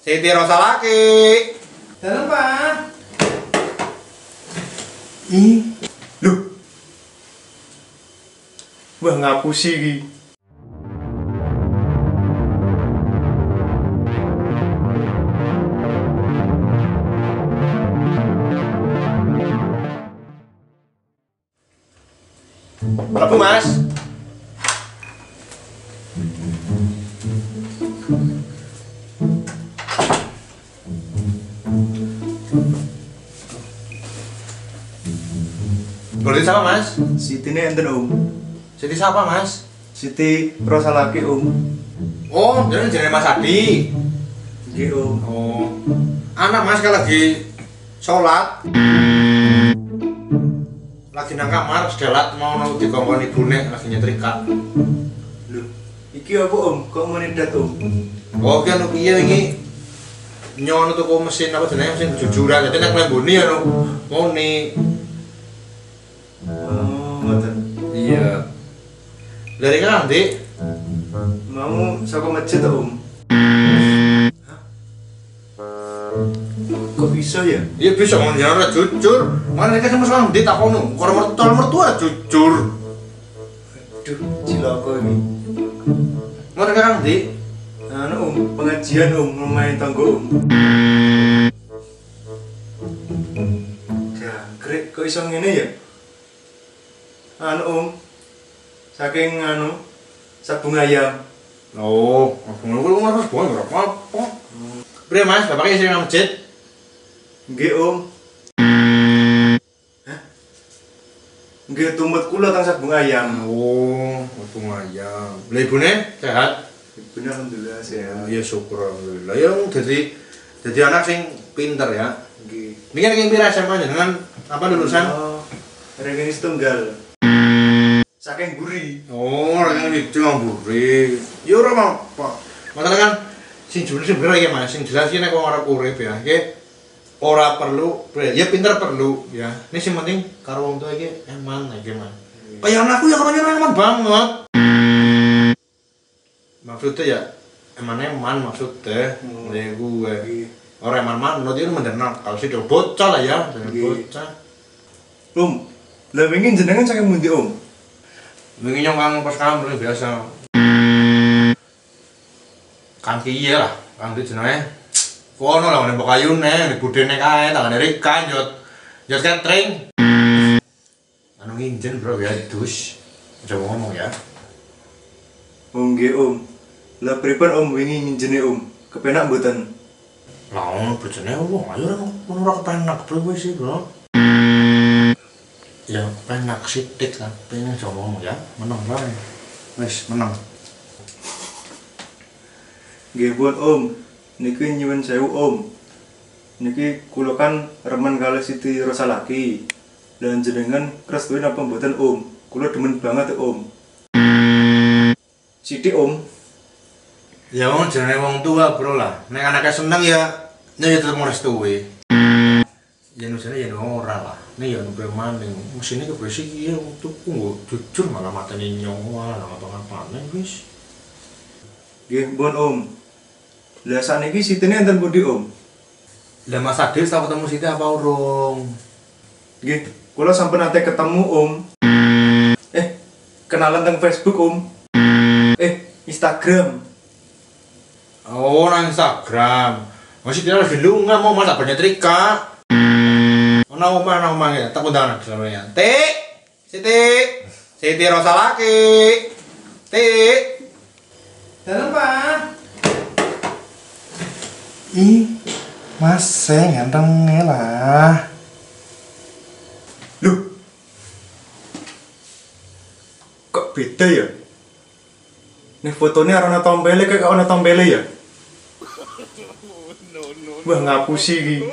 Siti Rosmalaki. Jangan lupa. Loh. Wah, ngapusi iki. Melebu mas. Boleh siapa mas? Siti ini enten om. Siti siapa mas? Siti Rosmalaki om. Oh, jadi jare Mas Adi. Nggih om. Oh. Anak mas kan lagi sholat. Lagi nang kamar, sedelat mau nang dikongkon ibune lagi nyetrika. Lho, iki apa om? Kok menendat om? Oh, iki anu piye iki? Nyono tuku mesin apa jenenge mesin jujuran. Dadi nek mlemboni anu ngene. Oh, ngoten. Iya. Lari kan Dik? Mau saka masjid om. Kok bisa ya? Iya bisa, orang jalan jujur. Makanya mereka sama ditakono, kalau mertua jujur. Aduh, cilaka ini. Mereka nanti anu om, pengajian om, main tanggo om. Jangkrik, kok bisa ngene ya? Anu om, saking anu, sabung ayam. Oh, sabung ayam, kok harus buang, apa-apa. Beri mas, bapaknya sering masjid. Nggih om. Hah? Nggih tumbet kula tang sabung ayam. Oh, sabung ayam. Lah ibune sehat? Ibune alhamdulillah sehat. Ya syukur alhamdulillah. Ya dadi anak sing pinter ya. Nggih. Niki nek pira SMA jenengan apa lulusan? Ranking setunggal. Saking Buri. Oh, ranking setunggal Buri. Ya ora apa-apa. Masalah kan sing jujur sing bener iki Mas, sing jelas iki nek wong arep urip ya. Nggih. Ora perlu, ya pinter perlu ya. Ini sih penting karo wong tuwa iki emang iki mah. Kaya anakku ya kemana emang banget. Maksudnya ya eman maksudnya dari gue. Orang eman nanti itu mendengar kalau sih dia bocah lah ya, bocah. Om, lah wingi jenengan saking pundi om? Wingi nyong pas kamar biasa. Kang piye lah, kang jenenge. Kono lah, nembok kayune, dibudene kae, tangane rekan, jod catering. Anu nginjen bro ya, dus. Coba ngomong ya. Nggih om. Lah pripun om wingi nginjene om? Kepenak mboten? Lah bojone wong ayo ora kepenak bro wis bro. Ya penak sithik kan, pengen coba ngomong ya, menang wae. Wis menang. Nggih buat om. Niki nyuwun sewu om. Niki kula kan remen kalih Siti Rosmalaki. Lan jenengan krestuin apa mboten om? Kula demen banget om. Siti om. Ya wong jenenge wong tua bro lah. Nek anake seneng ya nek tetep ngrestui. Yen usane yen ora lah. Nek ya nembe maning. Mesine kebesi iki wong tuku jujur malah mateni nyawa lah apa-apa wis. Nggih bon om. Lah saniki Sitine enten pundi om? Lah Mas Ade sampe ketemu Siti apa urung? Nggih, kula sampe nate ketemu om. Kenalan teng Facebook om. Instagram. Oh, nang Instagram. Mas Siti lagi lunga mau masak banyak trika. Ana omah ya, tak undangan selamanya. Siti Rosmalaki. Jangan lupa. Ih, mas saya gantengnya lah. Loh, kok beda ya? Nih fotonya ada tombele kayak ada tombele ya? Wah ngapusi gitu.